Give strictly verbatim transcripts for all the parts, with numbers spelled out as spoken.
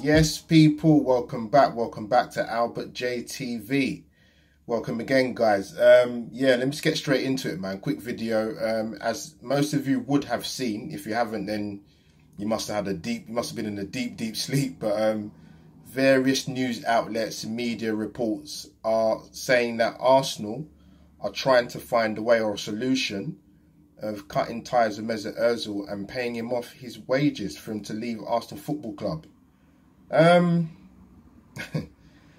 Yes, people, welcome back. Welcome back to Albert J T V. Welcome again, guys. Um, yeah, let me just get straight into it, man. Quick video. Um, as most of you would have seen, if you haven't, then you must have had a deep, you must have been in a deep, deep sleep. But um, various news outlets, media reports are saying that Arsenal are trying to find a way or a solution of cutting ties with Mesut Özil and paying him off his wages for him to leave Arsenal Football Club. Um,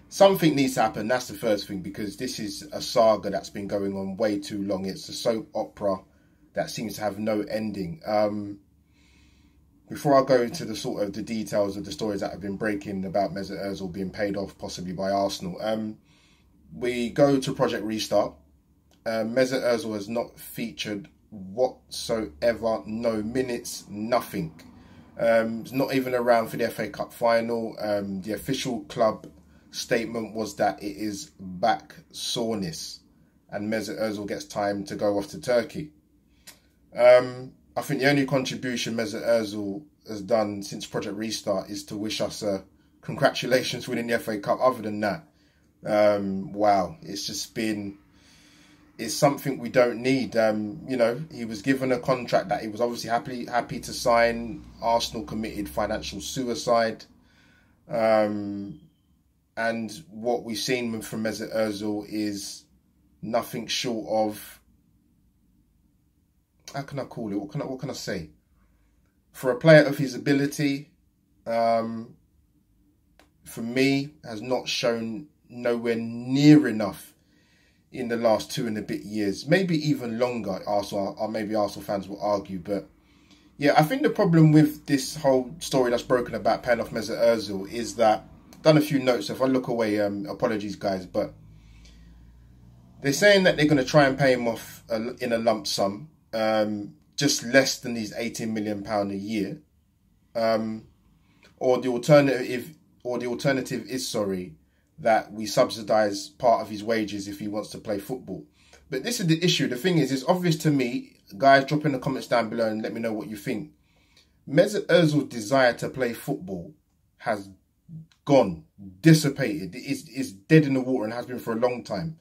something needs to happen. That's the first thing, because this is a saga that's been going on way too long. It's a soap opera that seems to have no ending. Um, before I go into the sort of the details of the stories that have been breaking about Mesut Özil being paid off possibly by Arsenal, um, we go to Project Restart. Uh, Mesut Özil has not featured whatsoever. No minutes, nothing. Um, it's not even around for the F A Cup final. Um, the official club statement was that it is back soreness and Mesut Özil gets time to go off to Turkey. Um, I think the only contribution Mesut Özil has done since Project Restart is to wish us a congratulations winning the F A Cup. Other than that, um, wow, it's just been... It's something we don't need. Um, you know, he was given a contract that he was obviously happy happy to sign. Arsenal committed financial suicide, um, and what we've seen from Mesut Özil is nothing short of, how can I call it? What can I what can I say? For a player of his ability, um, for me, has not shown nowhere near enough in the last two and a bit years, maybe even longer, Arsenal, or maybe Arsenal fans will argue. But yeah, I think the problem with this whole story that's broken about paying off Mesut Özil is that, I've done a few notes, so if I look away, um, apologies guys, but they're saying that they're going to try and pay him off uh, in a lump sum, um, just less than these eighteen million pounds a year. Um, or the alternative, or the alternative is, sorry, that we subsidise part of his wages if he wants to play football. But this is the issue. The thing is, it's obvious to me. Guys, drop in the comments down below and let me know what you think. Mesut Özil's desire to play football has gone, dissipated. It's, it's dead in the water and has been for a long time.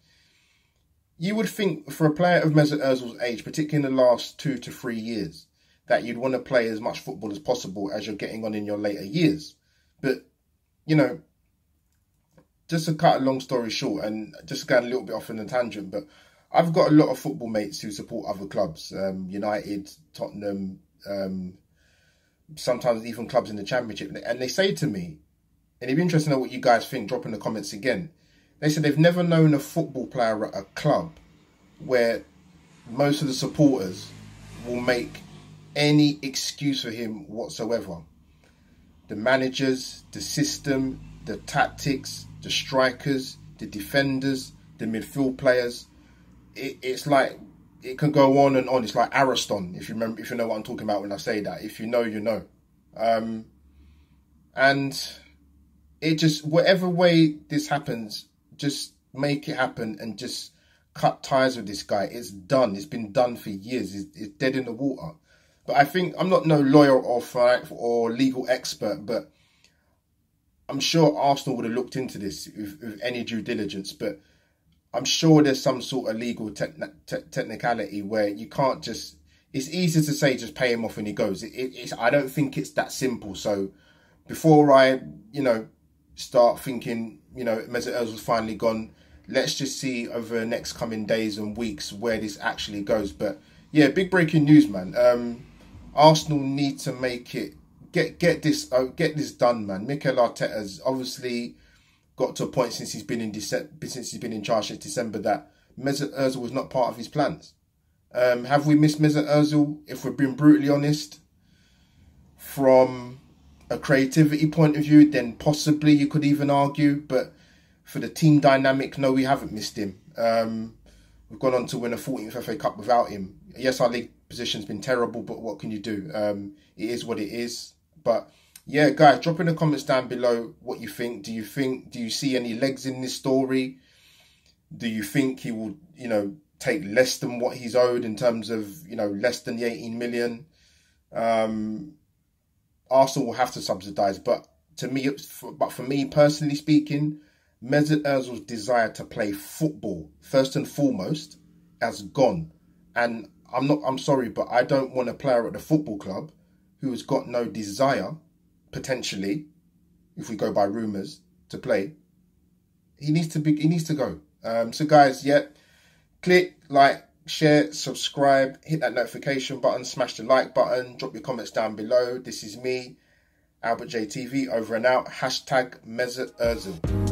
You would think for a player of Mesut Özil's age, particularly in the last two to three years, that you'd want to play as much football as possible as you're getting on in your later years. But, you know... Just to cut a long story short and just going a little bit off on a tangent, but I've got a lot of football mates who support other clubs, um, United, Tottenham, um, sometimes even clubs in the Championship. And they say to me, and it'd be interesting to know what you guys think, drop in the comments again. They said they've never known a football player at a club where most of the supporters will make any excuse for him whatsoever. The managers, the system, the tactics, the strikers, the defenders, the midfield players. It, it's like, it can go on and on. It's like Ariston, if you remember, if you know what I'm talking about when I say that. If you know, you know. Um, and it just, whatever way this happens, just make it happen and just cut ties with this guy. It's done. It's been done for years. It's, it's dead in the water. But I think, I'm not no lawyer or, or legal expert, but I'm sure Arsenal would have looked into this with, with any due diligence, but I'm sure there's some sort of legal te te technicality where you can't just... It's easy to say just pay him off and he goes. It, it, it's, I don't think it's that simple. So before I, you know, start thinking, you know, Mesut Özil's finally gone, let's just see over the next coming days and weeks where this actually goes. But yeah, big breaking news, man. Um, Arsenal need to make it... Get get this uh, get this done, man. Mikel Arteta's obviously got to a point since he's been in December, since he's been in charge since December, that Mesut Özil was not part of his plans. Um, have we missed Mesut Özil? If we're being brutally honest, from a creativity point of view, then possibly you could even argue. But for the team dynamic, no, we haven't missed him. Um, we've gone on to win a fourteenth F A Cup without him. Yes, our league position's been terrible, but what can you do? Um, it is what it is. But yeah, guys, drop in the comments down below what you think. Do you think, do you see any legs in this story? Do you think he will, you know, take less than what he's owed in terms of, you know, less than the eighteen million? Um, Arsenal will have to subsidise, but To me, for, but for me personally speaking, Mesut Özil's desire to play football first and foremost has gone. And I'm not. I'm sorry, but I don't want a player at the football club who has got no desire, potentially, if we go by rumours, to play. He needs to be. He needs to go. Um, so, guys, yeah, click like, share, subscribe, hit that notification button, smash the like button, drop your comments down below. This is me, Albert J T V, over and out. Hashtag Mesut Özil.